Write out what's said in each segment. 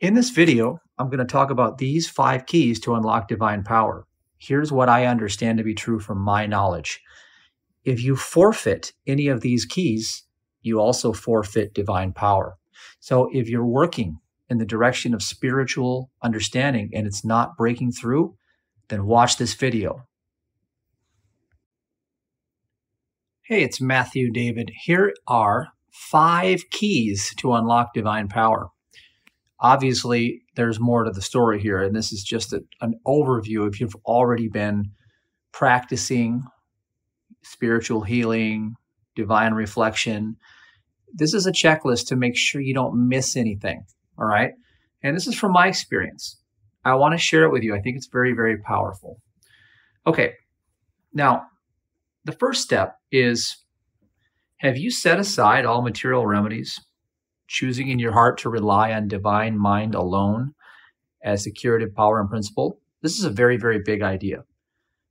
In this video, I'm going to talk about these 5 keys to unlock divine power. Here's what I understand to be true from my knowledge. If you forfeit any of these keys, you also forfeit divine power. So if you're working in the direction of spiritual understanding and it's not breaking through, then watch this video. Hey, it's Matthew David. Here are 5 keys to unlock divine power. Obviously, there's more to the story here, and this is just an overview. If you've already been practicing spiritual healing, divine reflection, this is a checklist to make sure you don't miss anything, all right? And this is from my experience. I want to share it with you. I think it's very, very powerful. Okay, now, the first step is, have you set aside all material remedies, choosing in your heart to rely on divine mind alone as the curative power and principle? This is a very, very big idea,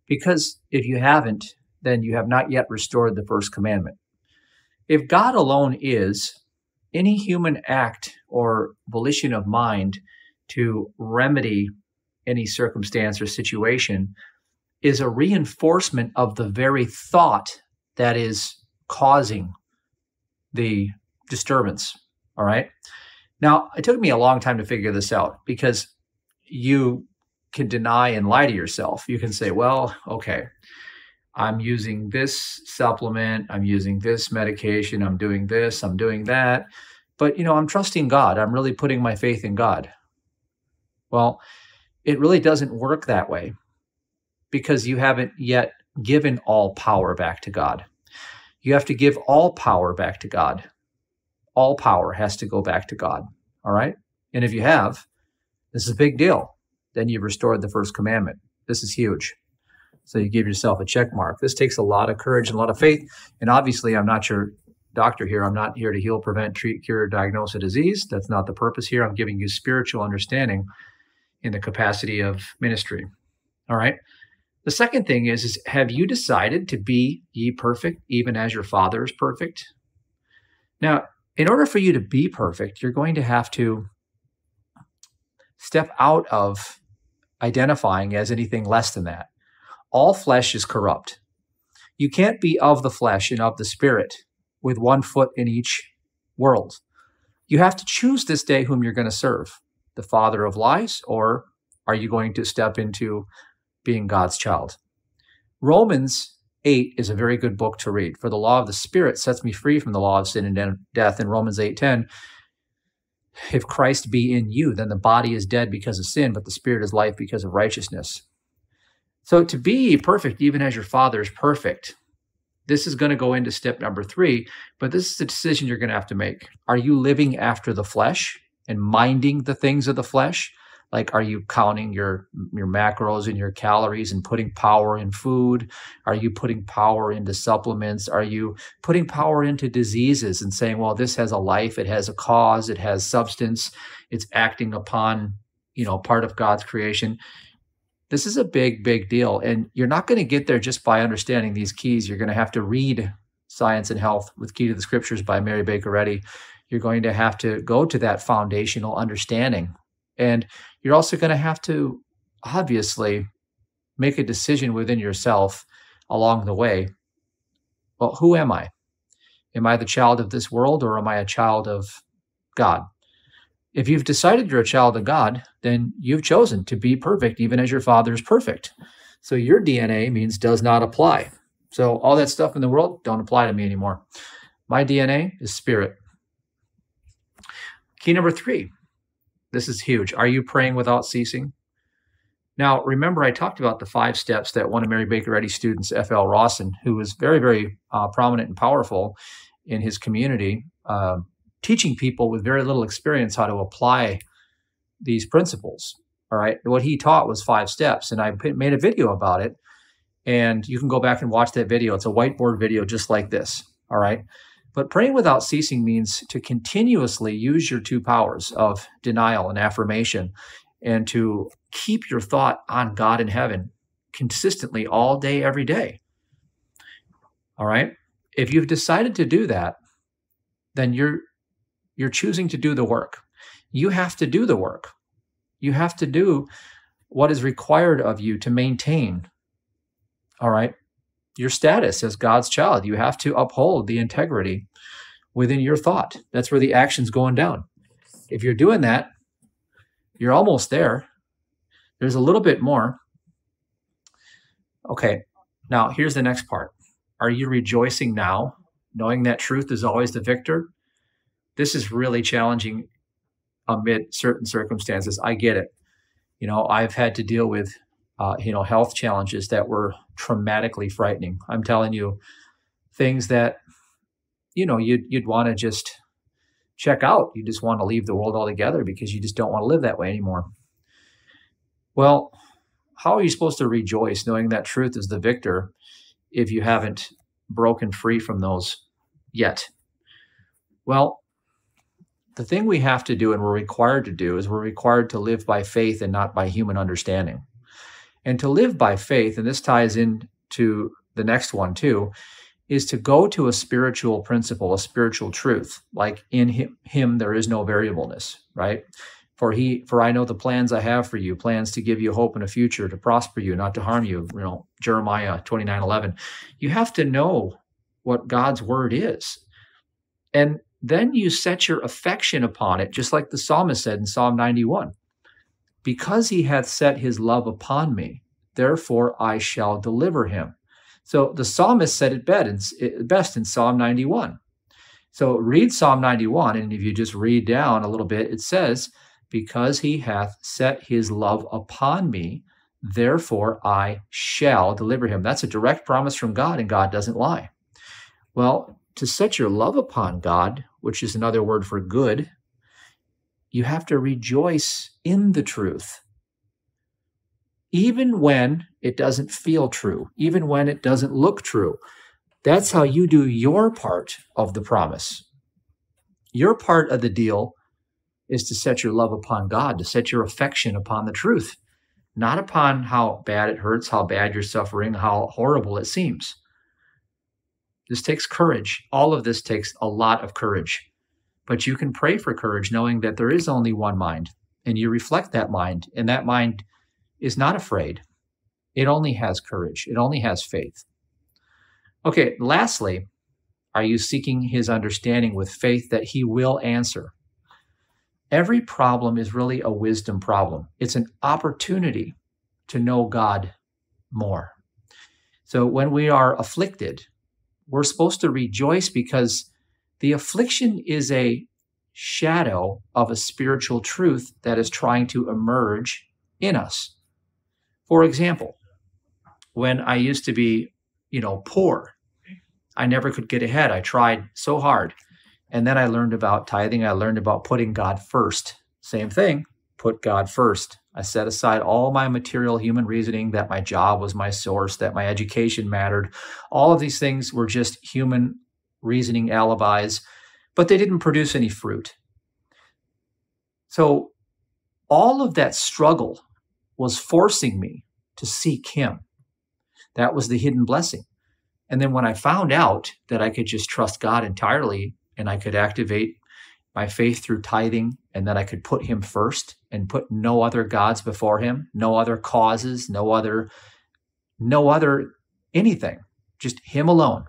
because if you haven't, then you have not yet restored the first commandment. If God alone is, any human act or volition of mind to remedy any circumstance or situation is a reinforcement of the very thought that is causing the disturbance. All right. Now, it took me a long time to figure this out, because you can deny and lie to yourself. You can say, well, okay, I'm using this supplement, I'm using this medication, I'm doing this, I'm doing that. But, you know, I'm trusting God. I'm really putting my faith in God. Well, it really doesn't work that way, because you haven't yet given all power back to God. You have to give all power back to God. All power has to go back to God, all right? And if you have, this is a big deal. Then you've restored the first commandment. This is huge. So you give yourself a check mark. This takes a lot of courage and a lot of faith. And obviously, I'm not your doctor here. I'm not here to heal, prevent, treat, cure, diagnose a disease. That's not the purpose here. I'm giving you spiritual understanding in the capacity of ministry, all right? The second thing is have you decided to be ye perfect, even as your Father is perfect? Now, in order for you to be perfect, you're going to have to step out of identifying as anything less than that. All flesh is corrupt. You can't be of the flesh and of the spirit with one foot in each world. You have to choose this day whom you're going to serve, the father of lies, or are you going to step into being God's child? Romans 8 is a very good book to read. For the law of the Spirit sets me free from the law of sin and death. In Romans 8:10, if Christ be in you, then the body is dead because of sin, but the Spirit is life because of righteousness. So to be perfect, even as your Father is perfect, this is going to go into step number 3, but this is the decision you're going to have to make. Are you living after the flesh and minding the things of the flesh? Like, are you counting your macros and your calories and putting power in food? Are you putting power into supplements? Are you putting power into diseases and saying, well, this has a life, it has a cause, it has substance, it's acting upon, you know, part of God's creation? This is a big, big deal. And you're not going to get there just by understanding these keys. You're going to have to read Science and Health with Key to the Scriptures by Mary Baker Eddy. You're going to have to go to that foundational understanding. And you're also going to have to, obviously, make a decision within yourself along the way. Well, who am I? Am I the child of this world, or am I a child of God? If you've decided you're a child of God, then you've chosen to be perfect, even as your Father is perfect. So your DNA means does not apply. So all that stuff in the world don't apply to me anymore. My DNA is spirit. Key number 3. This is huge. Are you praying without ceasing? Now, remember, I talked about the 5 steps that one of Mary Baker Eddy's students, F.L. Rawson, who was very, very prominent and powerful in his community, teaching people with very little experience how to apply these principles. All right. What he taught was 5 steps, and I made a video about it. And you can go back and watch that video. It's a whiteboard video just like this. All right. But praying without ceasing means to continuously use your 2 powers of denial and affirmation, and to keep your thought on God in heaven consistently all day, every day. All right? If you've decided to do that, then you're choosing to do the work. you have to do the work. You have to do what is required of you to maintain, all right, your status as God's child. You have to uphold the integrity within your thought. That's where the action's going down. If you're doing that, you're almost there. There's a little bit more. Okay, now here's the next part. Are you rejoicing now, knowing that truth is always the victor? This is really challenging amid certain circumstances. I get it. You know, I've had to deal with, health challenges that were traumatically frightening. I'm telling you, things that, you'd want to just check out. You just want to leave the world altogether because you just don't want to live that way anymore. Well, how are you supposed to rejoice knowing that truth is the victor if you haven't broken free from those yet? Well, the thing we have to do and we're required to do is we're required to live by faith and not by human understanding. And to live by faith, and this ties into the next one too, is to go to a spiritual principle, a spiritual truth, like in him there is no variableness, right? For I know the plans I have for you, plans to give you hope and a future, to prosper you, not to harm you, Jeremiah 29:11. You have to know what God's word is. And then you set your affection upon it, just like the psalmist said in Psalm 91. Because he hath set his love upon me, therefore I shall deliver him. So the psalmist said it best in Psalm 91. So read Psalm 91, and if you just read down a little bit, it says, because he hath set his love upon me, therefore I shall deliver him. That's a direct promise from God, and God doesn't lie. Well, to set your love upon God, which is another word for good, you have to rejoice in the truth, even when it doesn't feel true, even when it doesn't look true. That's how you do your part of the promise. Your part of the deal is to set your love upon God, to set your affection upon the truth, not upon how bad it hurts, how bad you're suffering, how horrible it seems. This takes courage. All of this takes a lot of courage. But you can pray for courage knowing that there is only one mind, and you reflect that mind, and that mind is not afraid. It only has courage. It only has faith. Okay, lastly, are you seeking his understanding with faith that he will answer? Every problem is really a wisdom problem. It's an opportunity to know God more. So when we are afflicted, we're supposed to rejoice because the affliction is a shadow of a spiritual truth that is trying to emerge in us. For example, when I used to be, poor, I never could get ahead. I tried so hard. And then I learned about tithing. I learned about putting God first. Same thing, put God first. I set aside all my material human reasoning that my job was my source, that my education mattered. All of these things were just human reasoning alibis, but they didn't produce any fruit. So all of that struggle was forcing me to seek him. That was the hidden blessing. And then when I found out that I could just trust God entirely, and I could activate my faith through tithing, and that I could put him first and put no other gods before him, no other causes, no other anything, just him alone.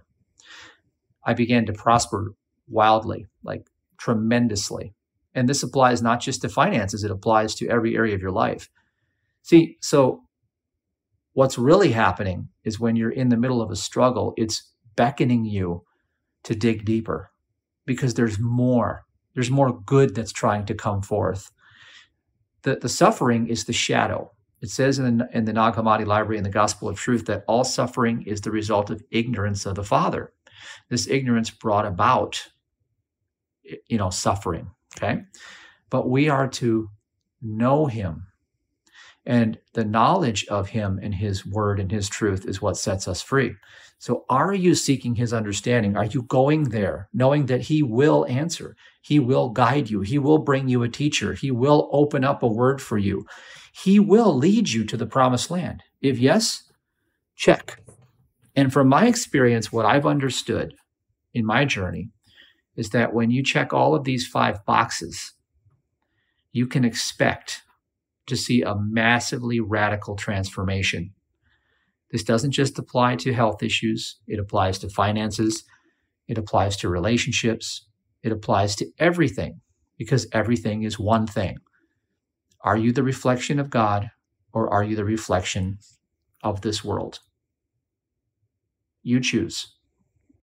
I began to prosper wildly, like tremendously. And this applies not just to finances, it applies to every area of your life. See, so what's really happening is when you're in the middle of a struggle, it's beckoning you to dig deeper. Because there's more. There's more good that's trying to come forth. The suffering is the shadow. It says in the Nag Hammadi Library in the Gospel of Truth that all suffering is the result of ignorance of the Father. This ignorance brought about, suffering, okay? But we are to know him. And the knowledge of him and his word and his truth is what sets us free. So are you seeking his understanding? Are you going there, knowing that he will answer? He will guide you. He will bring you a teacher. He will open up a word for you. He will lead you to the promised land. If yes, check. And from my experience, what I've understood in my journey is that when you check all of these 5 boxes, you can expect to see a massively radical transformation. This doesn't just apply to health issues. It applies to finances. It applies to relationships. It applies to everything, because everything is one thing. Are you the reflection of God, or are you the reflection of this world? You choose.